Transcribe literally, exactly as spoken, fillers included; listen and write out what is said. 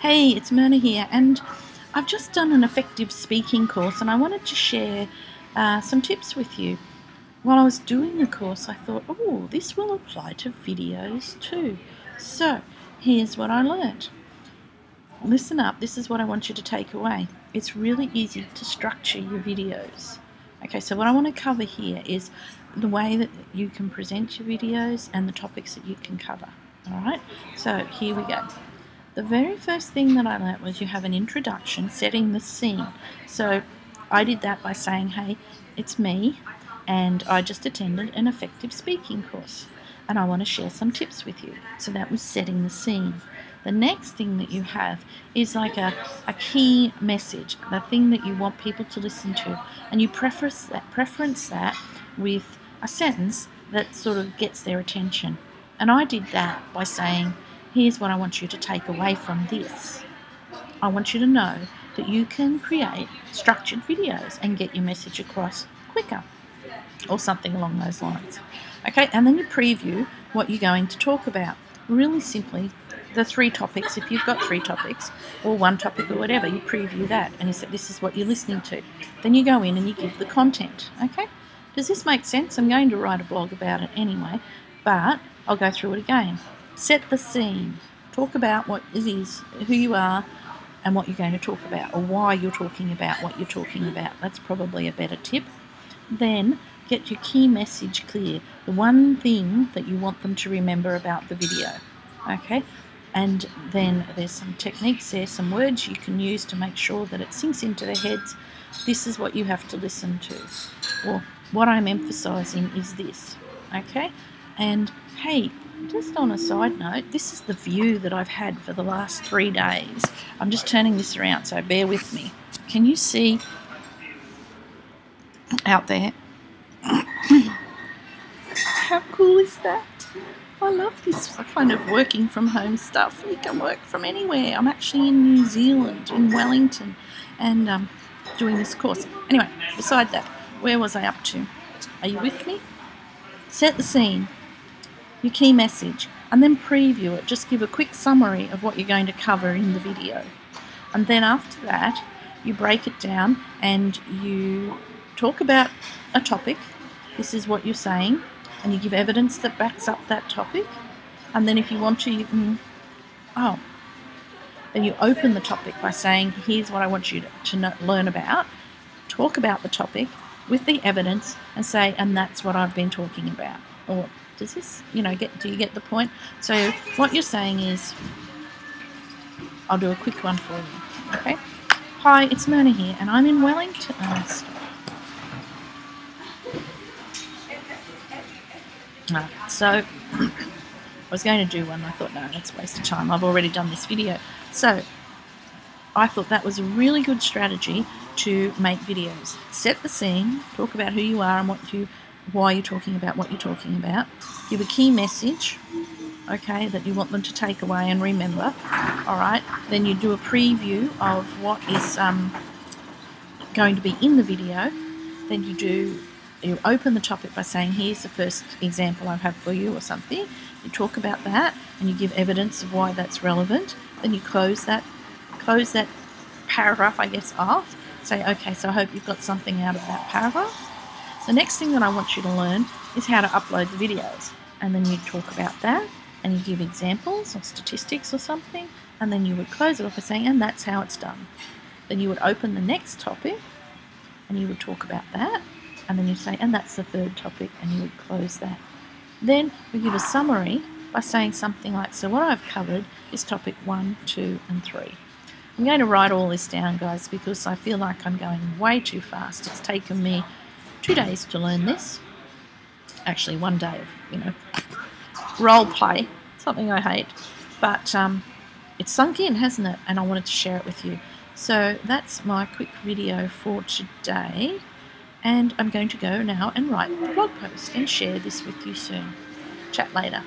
Hey, it's Myrna here, and I've just done an effective speaking course, and I wanted to share uh, some tips with you. While I was doing the course, I thought, oh, this will apply to videos too. So here's what I learned. Listen up, this is what I want you to take away. It's really easy to structure your videos. Okay, so what I want to cover here is the way that you can present your videos and the topics that you can cover. Alright, so here we go. The very first thing that I learnt was you have an introduction, setting the scene. So I did that by saying, hey, it's me, and I just attended an effective speaking course, and I want to share some tips with you. So that was setting the scene. The next thing that you have is like a, a key message, the thing that you want people to listen to, and you preference that, preference that with a sentence that sort of gets their attention. And I did that by saying, here's what I want you to take away from this. I want you to know that you can create structured videos and get your message across quicker, or something along those lines. Okay, and then you preview what you're going to talk about. Really simply, the three topics, if you've got three topics, or one topic or whatever, you preview that, and you say this is what you're listening to. Then you go in and you give the content. Okay, does this make sense? I'm going to write a blog about it anyway, but I'll go through it again. Set the scene. Talk about what it is, who you are, and what you're going to talk about, or why you're talking about what you're talking about. That's probably a better tip. Then get your key message clear, the one thing that you want them to remember about the video. Okay, and then there's some techniques there, some words you can use to make sure that it sinks into their heads. This is what you have to listen to. Well, what I'm emphasizing is this. Okay, and hey, just on a side note, this is the view that I've had for the last three days. I'm just turning this around, so bear with me. Can you see out there? How cool is that? I love this kind of working from home stuff. You can work from anywhere. I'm actually in New Zealand, in Wellington, and um, doing this course. Anyway, beside that, where was I up to? Are you with me? Set the scene. Your key message, and then preview it. Just give a quick summary of what you're going to cover in the video, and then after that you break it down and you talk about a topic. This is what you're saying, and you give evidence that backs up that topic. And then if you want to, you can oh then you open the topic by saying, here's what I want you to, to know, learn about. Talk about the topic with the evidence and say, and that's what I've been talking about. Or does this, you know, get, do you get the point? So what you're saying is, I'll do a quick one for you, okay? Hi, it's Myrna here, and I'm in Wellington. Oh, stop. No. So I was going to do one, and I thought, no, that's a waste of time. I've already done this video. So I thought that was a really good strategy to make videos. Set the scene, talk about who you are and what you why you're talking about what you're talking about. Give a key message, okay, that you want them to take away and remember. All right, then you do a preview of what is um, going to be in the video. Then you do you open the topic by saying, here's the first example I've had for you, or something. You talk about that and you give evidence of why that's relevant. Then you close that close that paragraph, I guess, off. Say, okay, so I hope you've got something out of that paragraph. The next thing that I want you to learn is how to upload the videos, and then you talk about that, and you give examples or statistics or something, and then you would close it off by saying, and that's how it's done. Then you would open the next topic, and you would talk about that, and then you say, and that's the third topic, and you would close that. Then we give a summary by saying something like, so what I've covered is topic one, two, and three. I'm going to write all this down, guys, because I feel like I'm going way too fast. It's taken me two days to learn this. Actually, one day of, you know, role play, something I hate, but um, it's sunk in, hasn't it? And I wanted to share it with you. So that's my quick video for today, and I'm going to go now and write a blog post and share this with you soon. Chat later.